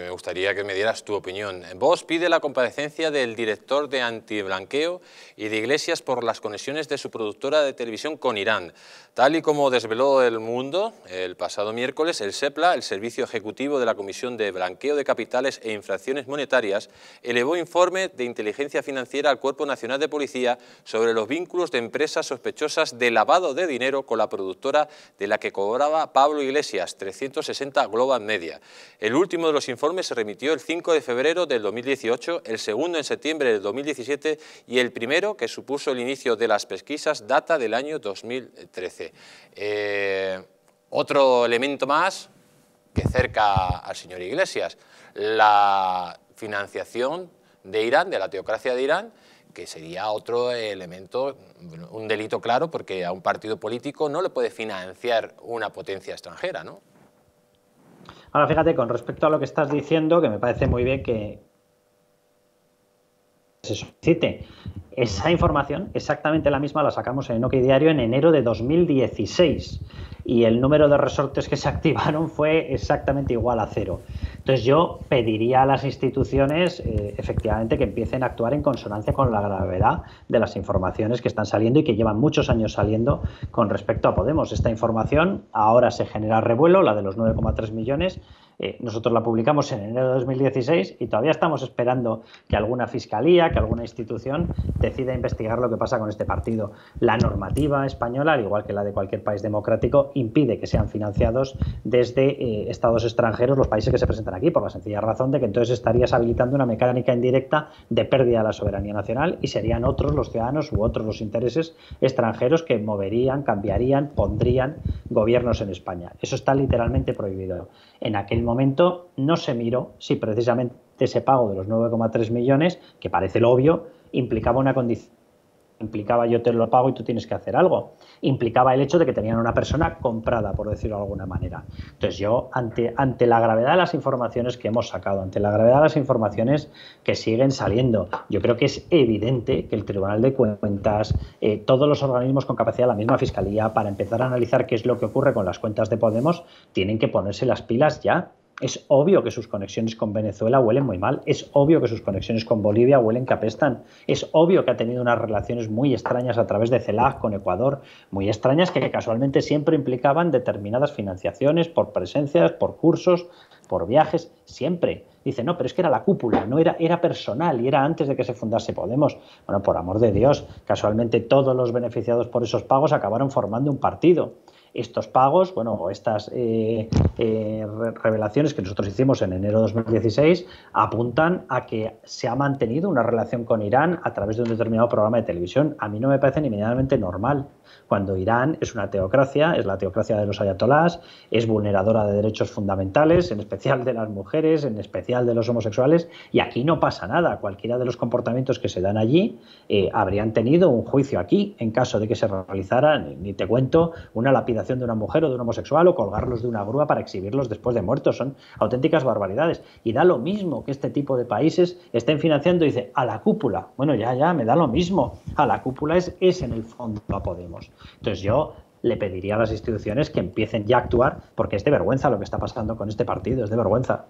Me gustaría que me dieras tu opinión. Vox pide la comparecencia del director de Antiblanqueo y de Iglesias por las conexiones de su productora de televisión con Irán. Tal y como desveló El Mundo el pasado miércoles, el SEPLA, el Servicio Ejecutivo de la Comisión de Blanqueo de Capitales e Infracciones Monetarias, elevó informe de inteligencia financiera al Cuerpo Nacional de Policía sobre los vínculos de empresas sospechosas de lavado de dinero con la productora de la que cobraba Pablo Iglesias, 360 Global Media. El último de los informe se remitió el 5 de febrero del 2018, el segundo en septiembre del 2017 y el primero, que supuso el inicio de las pesquisas, data del año 2013. Otro elemento más que cerca al señor Iglesias, la financiación de Irán, de la teocracia de Irán, que sería otro elemento, un delito claro, porque a un partido político no le puede financiar una potencia extranjera, ¿no? Ahora, fíjate, con respecto a lo que estás diciendo, que me parece muy bien que se solicite. Esa información, exactamente la misma, la sacamos en OK Diario en enero de 2016. Y el número de resortes que se activaron fue exactamente igual a cero. Entonces yo pediría a las instituciones, efectivamente, que empiecen a actuar en consonancia con la gravedad de las informaciones que están saliendo y que llevan muchos años saliendo con respecto a Podemos. Esta información ahora se genera revuelo, la de los 9,3 millones. Nosotros la publicamos en enero de 2016 y todavía estamos esperando que alguna fiscalía, que alguna institución decida investigar lo que pasa con este partido. La normativa española, al igual que la de cualquier país democrático, impide que sean financiados desde estados extranjeros los países que se presentan aquí, por la sencilla razón de que entonces estarías habilitando una mecánica indirecta de pérdida de la soberanía nacional y serían otros los ciudadanos u otros los intereses extranjeros que moverían, cambiarían, pondrían gobiernos en España. Eso está literalmente prohibido. En aquel momento no se miró si precisamente ese pago de los 9,3 millones, que parece lo obvio, implicaba una condición. Implicaba yo te lo pago y tú tienes que hacer algo. Implicaba el hecho de que tenían una persona comprada, por decirlo de alguna manera. Entonces yo, ante la gravedad de las informaciones que hemos sacado, ante la gravedad de las informaciones que siguen saliendo, yo creo que es evidente que el Tribunal de Cuentas, todos los organismos con capacidad, la misma Fiscalía, para empezar a analizar qué es lo que ocurre con las cuentas de Podemos, tienen que ponerse las pilas ya. Es obvio que sus conexiones con Venezuela huelen muy mal, es obvio que sus conexiones con Bolivia huelen que apestan, es obvio que ha tenido unas relaciones muy extrañas a través de CELAC con Ecuador, muy extrañas que casualmente siempre implicaban determinadas financiaciones por presencias, por cursos, por viajes, siempre. Dice, no, pero es que era la cúpula, no era personal y era antes de que se fundase Podemos. Bueno, por amor de Dios, casualmente todos los beneficiados por esos pagos acabaron formando un partido. Estos pagos, bueno, o estas revelaciones que nosotros hicimos en enero de 2016 apuntan a que se ha mantenido una relación con Irán a través de un determinado programa de televisión. A mí no me parece ni medianamente normal cuando Irán es una teocracia, es la teocracia de los ayatolás, es vulneradora de derechos fundamentales, en especial de las mujeres, en especial de los homosexuales, y aquí no pasa nada. Cualquiera de los comportamientos que se dan allí habrían tenido un juicio aquí en caso de que se realizara, ni te cuento, una lapidación de una mujer o de un homosexual o colgarlos de una grúa para exhibirlos después de muertos. Son auténticas barbaridades y da lo mismo que este tipo de países estén financiando, dice, a la cúpula. Bueno, ya, me da lo mismo. A la cúpula es en el fondo a Podemos. Entonces yo le pediría a las instituciones que empiecen ya a actuar porque es de vergüenza lo que está pasando con este partido, es de vergüenza.